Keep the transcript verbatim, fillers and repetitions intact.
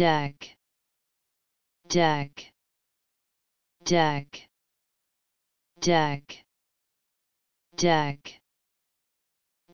deck, deck, deck, deck, deck.